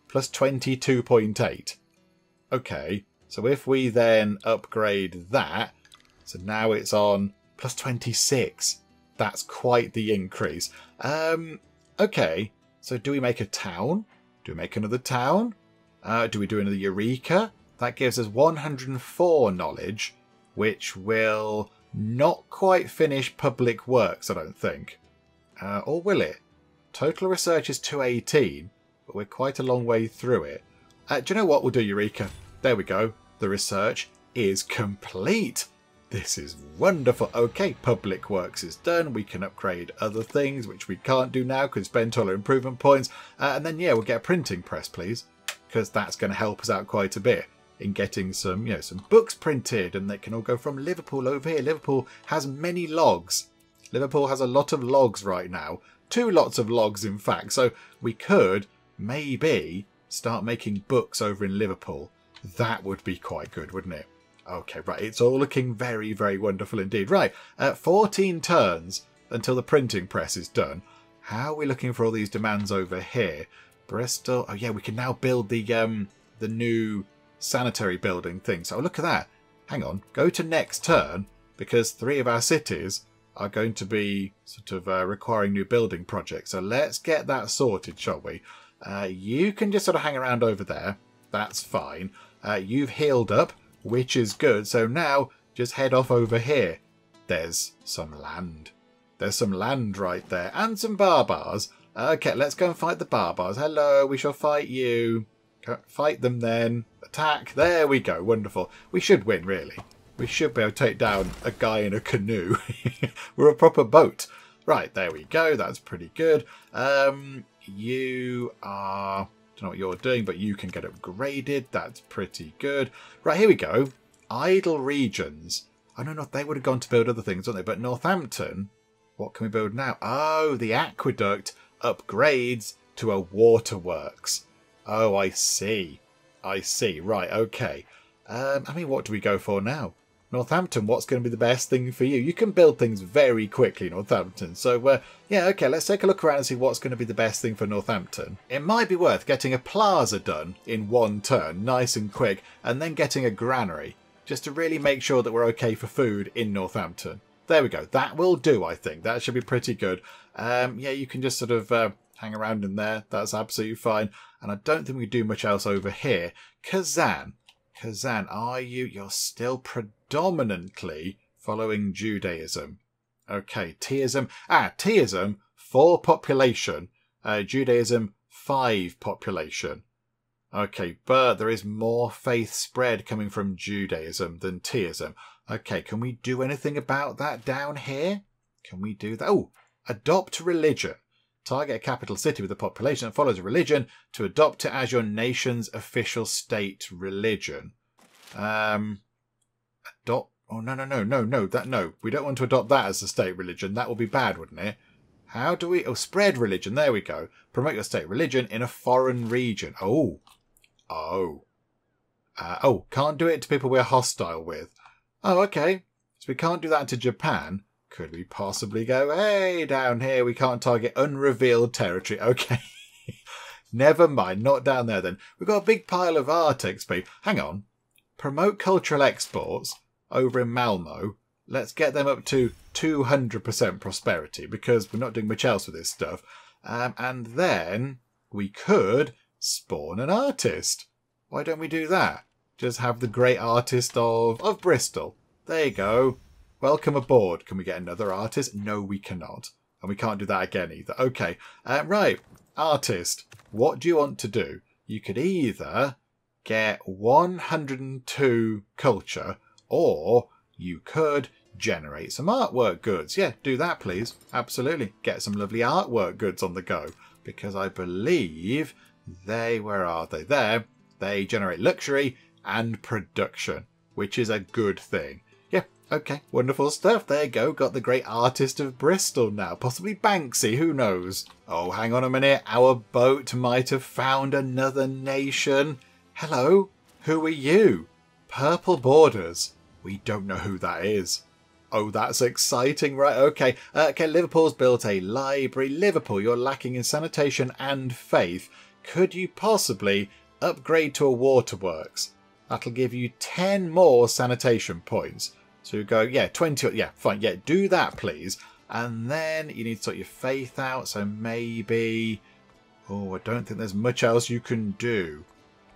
Plus twenty-two point eight. Okay, so if we then upgrade that, so now it's on plus twenty-six. That's quite the increase. Um, okay, so do we make a town? Do we make another town? Uh, do we do another Eureka? That gives us one hundred four knowledge, which will not quite finish public works, I don't think. Uh, or will it? Total research is two eighteen, but we're quite a long way through it. Uh, do you know what? We'll do Eureka. There we go. The research is complete. This is wonderful. Okay, public works is done. We can upgrade other things, which we can't do now because spend all our improvement points. Uh, and then, yeah, we'll get a printing press, please, because that's going to help us out quite a bit in getting some, you know, some books printed, and they can all go from Liverpool over here. Liverpool has many logs. Liverpool has a lot of logs right now. Two lots of logs, in fact. So we could maybe start making books over in Liverpool. That would be quite good, wouldn't it? Okay, right. It's all looking very, very wonderful indeed. Right, uh, fourteen turns until the printing press is done. How are we looking for all these demands over here? Bristol. Oh, yeah, we can now build the um the new... sanitary building thing. So look at that. Hang on. Go to next turn because three of our cities are going to be sort of uh, requiring new building projects. So let's get that sorted, shall we? Uh, you can just sort of hang around over there. That's fine. Uh, you've healed up, which is good. So now just head off over here. There's some land. There's some land right there and some barbars. Okay, let's go and fight the barbars. Hello, we shall fight you. Fight them then. Attack. There we go. Wonderful. We should win, really. We should be able to take down a guy in a canoe. We're a proper boat. Right, there we go. That's pretty good. Um, you are... I don't know what you're doing, but you can get upgraded. That's pretty good. Right, here we go. Idle regions. I don't know if they would have gone to build other things, wouldn't they? But Northampton, what can we build now? Oh, the aqueduct upgrades to a waterworks. Oh, I see. I see. Right, okay. Um, I mean, what do we go for now? Northampton, what's going to be the best thing for you? You can build things very quickly, Northampton. So, uh, yeah, okay, let's take a look around and see what's going to be the best thing for Northampton. It might be worth getting a plaza done in one turn, nice and quick, and then getting a granary, just to really make sure that we're okay for food in Northampton. There we go. That will do, I think. That should be pretty good. Um, yeah, you can just sort of... Uh, hang around in there. That's absolutely fine. And I don't think we do much else over here. Kazan. Kazan, are you? You're still predominantly following Judaism. Okay, Teaism. Ah, Teaism, four population. Uh, Judaism, five population. Okay, but there is more faith spread coming from Judaism than Teaism. Okay, can we do anything about that down here? Can we do that? Oh, adopt religion. Target a capital city with a population that follows a religion to adopt it as your nation's official state religion. Um, adopt. Oh, no, no, no, no, no, that, no. We don't want to adopt that as the state religion. That would be bad, wouldn't it? How do we... Oh, spread religion. There we go. Promote your state religion in a foreign region. Oh. Oh. Uh, oh, can't do it to people we're hostile with. Oh, okay. So we can't do that to Japan. Could we possibly go, hey, down here, we can't target unrevealed territory. Okay. Never mind. Not down there, then. We've got a big pile of art X P. Hang on. Promote cultural exports over in Malmo. Let's get them up to two hundred percent prosperity, because we're not doing much else with this stuff. Um, and then we could spawn an artist. Why don't we do that? Just have the great artist of, of Bristol. There you go. Welcome aboard. Can we get another artist? No, we cannot. And we can't do that again either. Okay. Uh, right. Artist. What do you want to do? You could either get one hundred and two culture, or you could generate some artwork goods. Yeah, do that, please. Absolutely. Get some lovely artwork goods on the go. Because I believe they... Where are they? There. They generate luxury and production, which is a good thing. Yeah, okay, wonderful stuff. There you go, got the great artist of Bristol now. Possibly Banksy, who knows? Oh, hang on a minute. Our boat might have found another nation. Hello, who are you? Purple Borders. We don't know who that is. Oh, that's exciting. Right, okay. Uh, okay, Liverpool's built a library. Liverpool, you're lacking in sanitation and faith. Could you possibly upgrade to a waterworks? That'll give you ten more sanitation points. So you go, yeah, twenty. Yeah, fine. Yeah, do that, please. And then you need to sort your faith out. So maybe... Oh, I don't think there's much else you can do.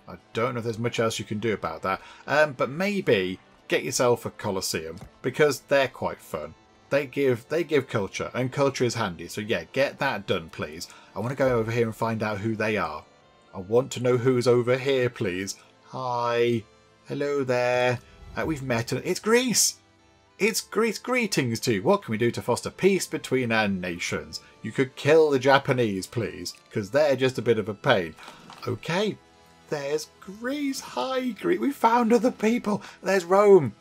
I don't know if there's much else you can do about that. Um, but maybe get yourself a Colosseum, because they're quite fun. They give they give culture, and culture is handy. So yeah, get that done, please. I want to go over here and find out who they are. I want to know who's over here, please. Hi. Hello there. Uh, we've met. It's Greece. It's Greece. Greetings to you. What can we do to foster peace between our nations? You could kill the Japanese, please, because they're just a bit of a pain. Okay. There's Greece. Hi, Greece. We found other people. There's Rome.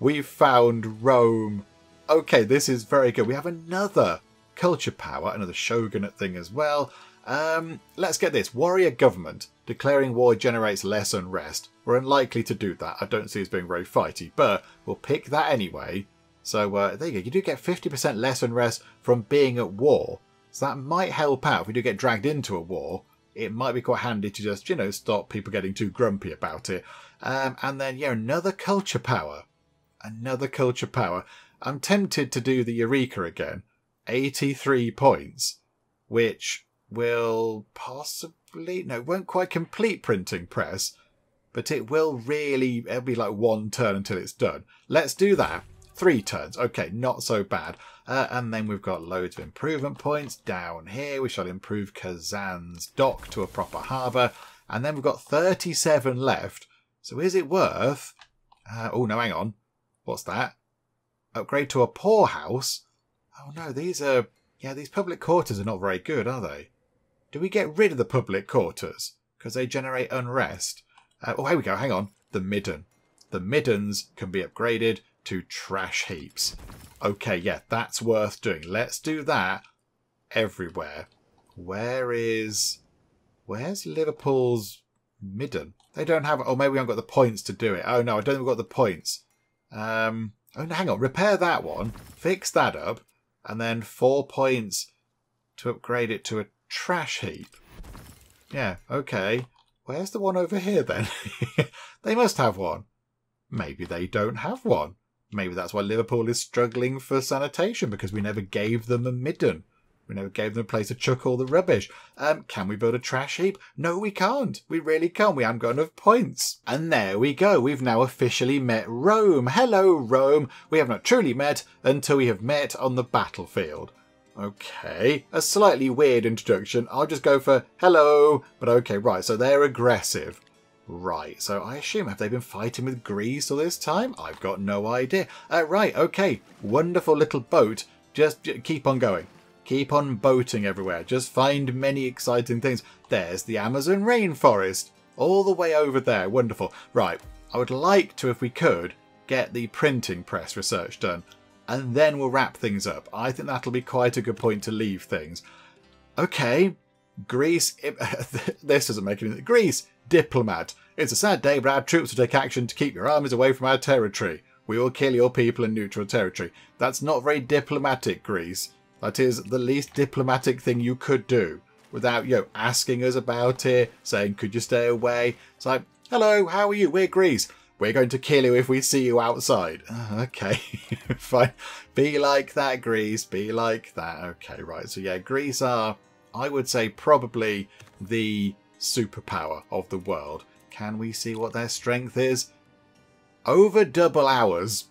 We've found Rome. Okay, this is very good. We have another culture power, another shogunate thing as well. Um, let's get this. Warrior government. Declaring war generates less unrest. We're unlikely to do that. I don't see us being very fighty, but we'll pick that anyway. So uh, there you go. You do get fifty percent less unrest from being at war. So that might help out. If we do get dragged into a war, it might be quite handy to just, you know, stop people getting too grumpy about it. Um, and then, yeah, another culture power. Another culture power. I'm tempted to do the Eureka again. eighty-three points, which... will possibly no won't quite complete printing press, but it will really it'll be like one turn until it's done. Let's do that. Three turns. Okay, not so bad. Uh, and then we've got loads of improvement points down here. We shall improve Kazan's dock to a proper harbour, and then we've got thirty-seven left. So is it worth uh, oh no, hang on, what's that? Upgrade to a poorhouse. Oh no, these are yeah these public quarters are not very good, are they? Do we get rid of the public quarters? Because they generate unrest. Uh, oh, here we go. Hang on. The midden. The middens can be upgraded to trash heaps. Okay, yeah, that's worth doing. Let's do that everywhere. Where is... Where's Liverpool's midden? They don't have... Oh, maybe we haven't got the points to do it. Oh, no, I don't think we've got the points. Um, oh, no, hang on. Repair that one. Fix that up. And then four points to upgrade it to a trash heap. Yeah, okay. Where's the one over here then? They must have one. Maybe they don't have one. Maybe that's why Liverpool is struggling for sanitation, because we never gave them a midden. We never gave them a place to chuck all the rubbish. Um, can we build a trash heap? No, we can't. We really can't. We haven't got enough points. And there we go. We've now officially met Rome. Hello, Rome. We have not truly met until we have met on the battlefield. Okay, a slightly weird introduction. I'll just go for hello. But okay, right, so they're aggressive. Right, so I assume, have they been fighting with Greece all this time? I've got no idea. Uh, right, okay, wonderful little boat. Just keep on going. Keep on boating everywhere. Just find many exciting things. There's the Amazon rainforest. All the way over there, wonderful. Right, I would like to, if we could, get the printing press research done. And then we'll wrap things up. I think that'll be quite a good point to leave things. Okay, Greece, it, this doesn't make any sense. Greece. Diplomat. It's a sad day, but our troops will take action to keep your armies away from our territory. We will kill your people in neutral territory. That's not very diplomatic, Greece. That is the least diplomatic thing you could do without, you know, asking us about it, saying, could you stay away? It's like, hello, how are you? We're Greece. We're going to kill you if we see you outside. Oh, okay, fine. Be like that, Greece. Be like that. Okay, right. So, yeah, Greece are, I would say, probably the superpower of the world. Can we see what their strength is? Over double hours.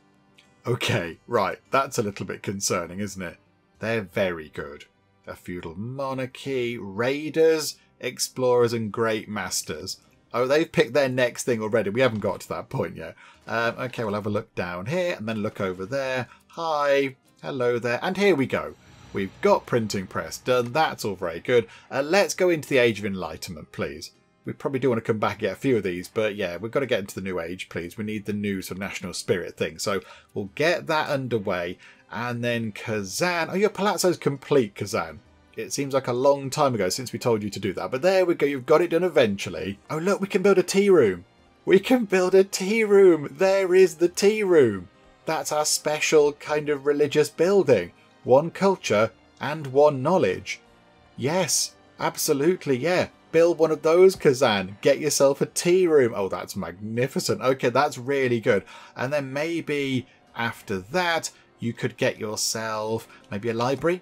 Okay, right. That's a little bit concerning, isn't it? They're very good. A feudal monarchy, raiders, explorers and great masters. Oh, they've picked their next thing already. We haven't got to that point yet. Um, okay, we'll have a look down here and then look over there. Hi. Hello there. And here we go. We've got printing press done. That's all very good. Uh, let's go into the Age of Enlightenment, please. We probably do want to come back and get a few of these, but yeah, we've got to get into the new age, please. We need the new sort of national spirit thing. So we'll get that underway. And then Kazan. Oh, your Palazzo's complete, Kazan. It seems like a long time ago since we told you to do that. But there we go. You've got it done eventually. Oh, look, we can build a tea room. We can build a tea room. There is the tea room. That's our special kind of religious building. One culture and one knowledge. Yes, absolutely, yeah. Build one of those, Kazan. Get yourself a tea room. Oh, that's magnificent. Okay, that's really good. And then maybe after that, you could get yourself maybe a library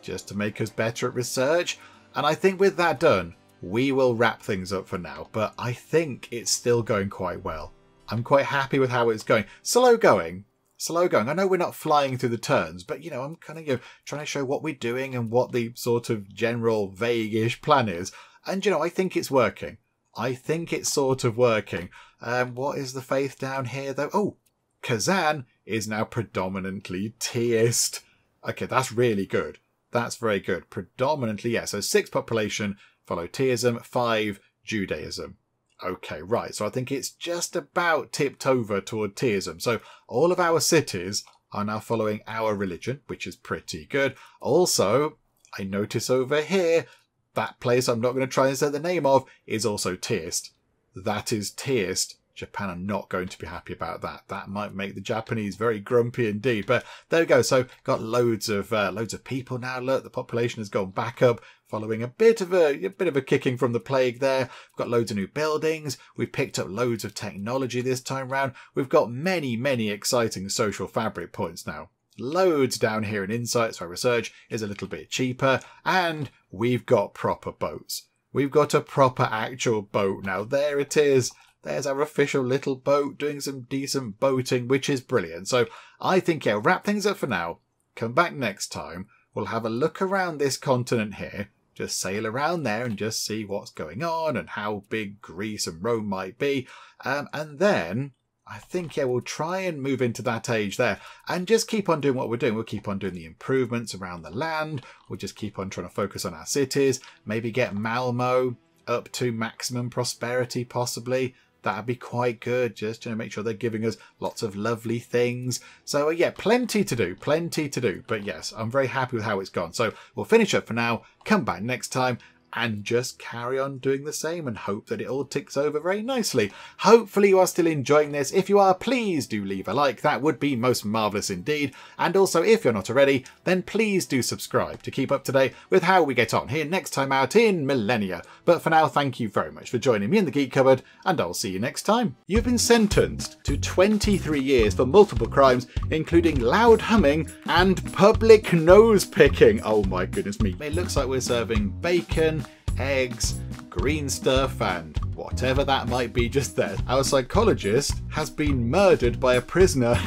just to make us better at research. And I think with that done, we will wrap things up for now. But I think it's still going quite well. I'm quite happy with how it's going. Slow going. Slow going. I know we're not flying through the turns, but, you know, I'm kind of, you know, trying to show what we're doing and what the sort of general vague-ish plan is. And, you know, I think it's working. I think it's sort of working. Um, what is the faith down here, though? Oh, Kazan is now predominantly Teaist. Okay, that's really good. That's very good. Predominantly, yeah. So six population, follow Teaism, five Judaism. Okay, right. So I think it's just about tipped over toward Teaism. So all of our cities are now following our religion, which is pretty good. Also, I notice over here, that place I'm not going to try and say the name of is also Teaist. That is Teaist. Japan are not going to be happy about that. That might make the Japanese very grumpy indeed. But there we go. So got loads of uh, loads of people now. Look, the population has gone back up, following a bit of a, a bit of a kicking from the plague there. We've got loads of new buildings. We've picked up loads of technology this time round. We've got many, many exciting social fabric points now. Loads down here in insights. Our research is a little bit cheaper, and we've got proper boats. We've got a proper actual boat now. There it is. There's our official little boat doing some decent boating, which is brilliant. So I think, yeah, wrap things up for now. Come back next time. We'll have a look around this continent here. Just sail around there and just see what's going on and how big Greece and Rome might be. Um, and then I think, yeah, we'll try and move into that age there and just keep on doing what we're doing. We'll keep on doing the improvements around the land. We'll just keep on trying to focus on our cities. Maybe get Malmo up to maximum prosperity, possibly. That'd be quite good. Just, you know, make sure they're giving us lots of lovely things. So, uh, yeah, plenty to do. Plenty to do. But, yes, I'm very happy with how it's gone. So, we'll finish up for now. Come back next time. and just carry on doing the same and hope that it all ticks over very nicely. Hopefully you are still enjoying this. If you are, please do leave a like. That would be most marvellous indeed. And also, if you're not already, then please do subscribe to keep up to date with how we get on here next time out in Millennia. But for now, thank you very much for joining me in the Geek Cupboard, and I'll see you next time. You've been sentenced to twenty-three years for multiple crimes, including loud humming and public nose picking. Oh my goodness me. It looks like we're serving bacon, eggs, green stuff, and whatever that might be just there. Our psychologist has been murdered by a prisoner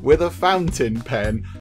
with a fountain pen.